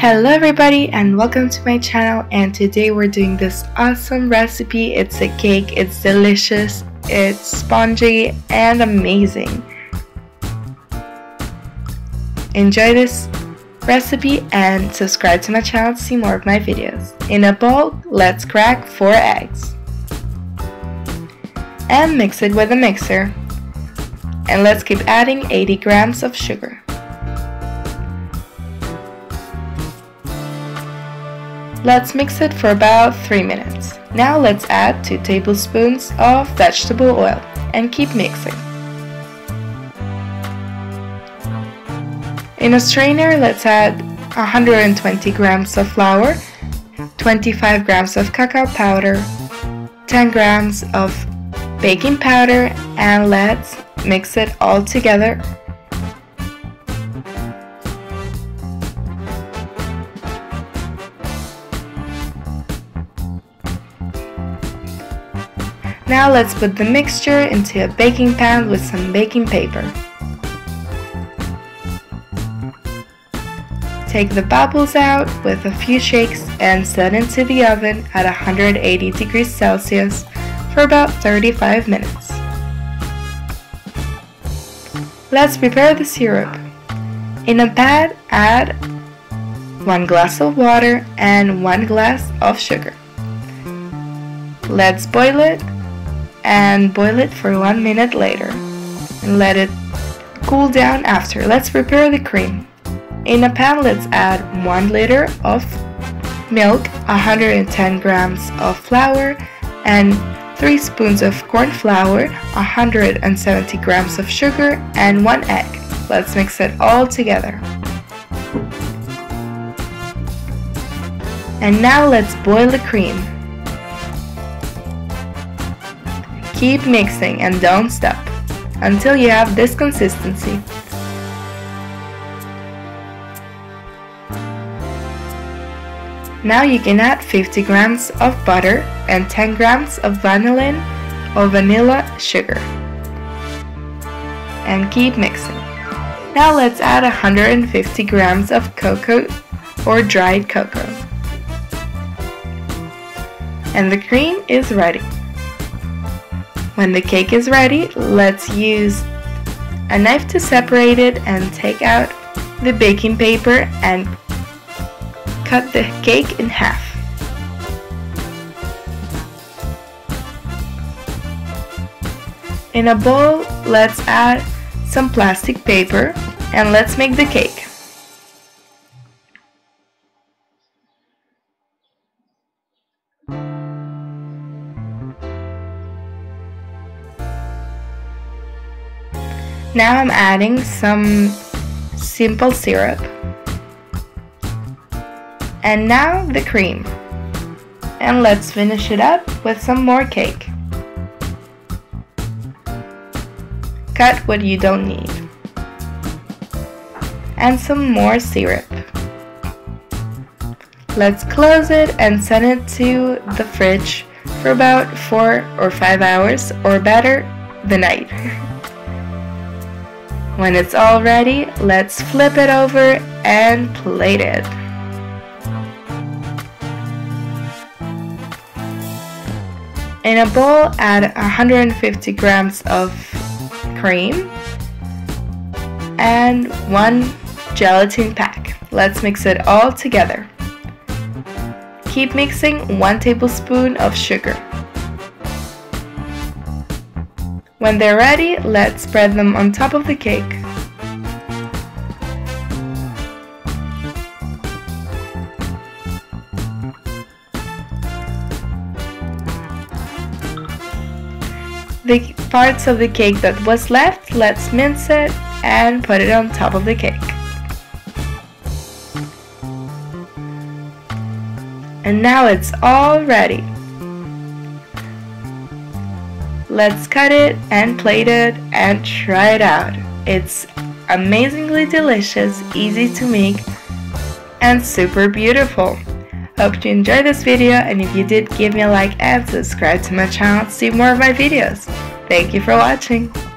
Hello everybody and welcome to my channel, and today we're doing this awesome recipe. It's a cake, it's delicious, it's spongy and amazing. Enjoy this recipe and subscribe to my channel to see more of my videos. In a bowl, let's crack 4 eggs and mix it with a mixer, and let's keep adding 80 grams of sugar. Let's mix it for about 3 minutes. Now let's add 2 tablespoons of vegetable oil and keep mixing. In a strainer, let's add 120 grams of flour, 25 grams of cacao powder, 10 grams of baking powder, and let's mix it all together. Now let's put the mixture into a baking pan with some baking paper. Take the bubbles out with a few shakes and set into the oven at 180 degrees Celsius for about 35 minutes. Let's prepare the syrup. In a pan, add 1 glass of water and 1 glass of sugar. Let's boil it and boil it for 1 minute later and let it cool down after. Let's prepare the cream. In a pan, let's add 1 liter of milk, 110 grams of flour, and 3 spoons of corn flour, 170 grams of sugar, and 1 egg. Let's mix it all together. And now let's boil the cream. Keep mixing and don't stop until you have this consistency. Now you can add 50 grams of butter and 10 grams of vanilla sugar and keep mixing. Now let's add 150 grams of cocoa or dried cocoa. And the cream is ready. When the cake is ready, let's use a knife to separate it and take out the baking paper and cut the cake in half. In a bowl, let's add some plastic paper and let's make the cake. Now I'm adding some simple syrup, and now the cream, and let's finish it up with some more cake. Cut what you don't need, and some more syrup. Let's close it and send it to the fridge for about 4 or 5 hours, or better, the night. When it's all ready, let's flip it over and plate it. In a bowl, add 150 grams of cream and 1 gelatin pack. Let's mix it all together. Keep mixing. 1 tablespoon of sugar. When they're ready, let's spread them on top of the cake. The parts of the cake that was left, let's mince it and put it on top of the cake. And now it's all ready. Let's cut it and plate it and try it out. It's amazingly delicious, easy to make, and super beautiful. Hope you enjoyed this video, and if you did, give me a like and subscribe to my channel to see more of my videos. Thank you for watching.